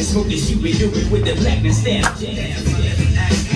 Smoke this, you be doing with the blackness, damn, jam.